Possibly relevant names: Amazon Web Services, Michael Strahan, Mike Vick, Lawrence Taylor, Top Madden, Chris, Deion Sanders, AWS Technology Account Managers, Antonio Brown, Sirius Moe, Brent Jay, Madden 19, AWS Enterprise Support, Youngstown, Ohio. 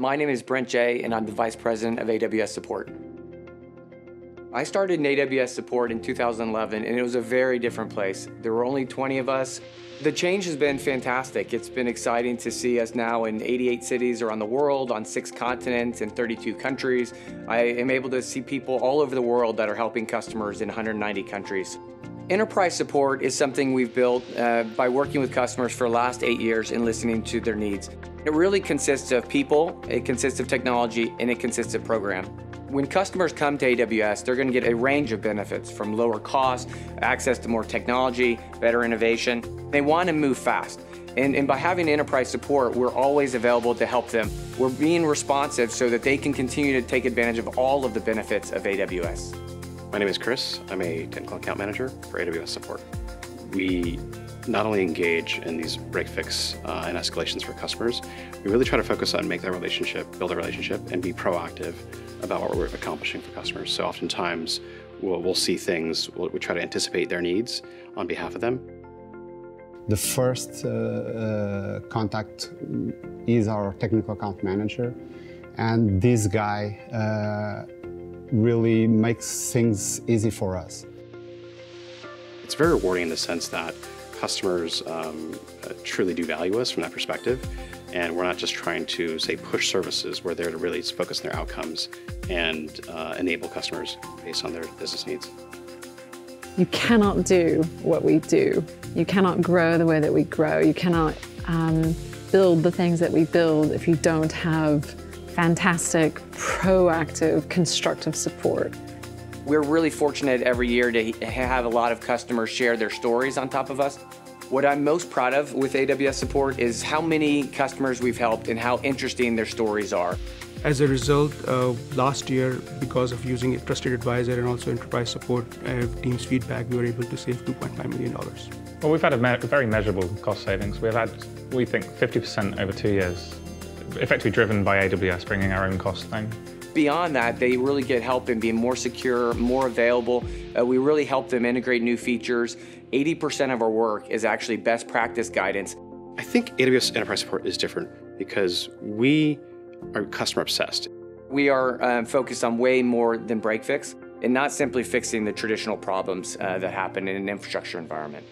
My name is Brent Jay, and I'm the Vice President of AWS Support. I started in AWS Support in 2011, and it was a very different place. There were only 20 of us. The change has been fantastic. It's been exciting to see us now in 88 cities around the world, on 6 continents, and 32 countries. I am able to see people all over the world that are helping customers in 190 countries. Enterprise support is something we've built by working with customers for the last 8 years and listening to their needs. It really consists of people, it consists of technology, and it consists of program. When customers come to AWS, they're going to get a range of benefits, from lower cost, access to more technology, better innovation. They want to move fast. And by having enterprise support, we're always available to help them. We're being responsive so that they can continue to take advantage of all of the benefits of AWS. My name is Chris. I'm a technical account manager for AWS Support. We not only engage in these break-fix and escalations for customers, we really try to focus on build a relationship, and be proactive about what we're accomplishing for customers. So oftentimes, we'll see things, we try to anticipate their needs on behalf of them. The first contact is our technical account manager, and this guy really makes things easy for us. It's very rewarding in the sense that customers truly do value us from that perspective, and we're not just trying to, say, push services. We're there to really focus on their outcomes and enable customers based on their business needs. You cannot do what we do. You cannot grow the way that we grow. You cannot build the things that we build if you don't have fantastic, proactive, constructive support. We're really fortunate every year to have a lot of customers share their stories on top of us. What I'm most proud of with AWS Support is how many customers we've helped and how interesting their stories are. As a result, last year, because of using a trusted advisor and also enterprise support team's feedback, we were able to save $2.5 million. Well, we've had a very measurable cost savings. We've had, we think, 50% over 2 years. Effectively driven by AWS, bringing our own costs down. Beyond that, they really get help in being more secure, more available. We really help them integrate new features. 80% of our work is actually best practice guidance. I think AWS Enterprise Support is different because we are customer obsessed. We are focused on way more than break fix and not simply fixing the traditional problems that happen in an infrastructure environment.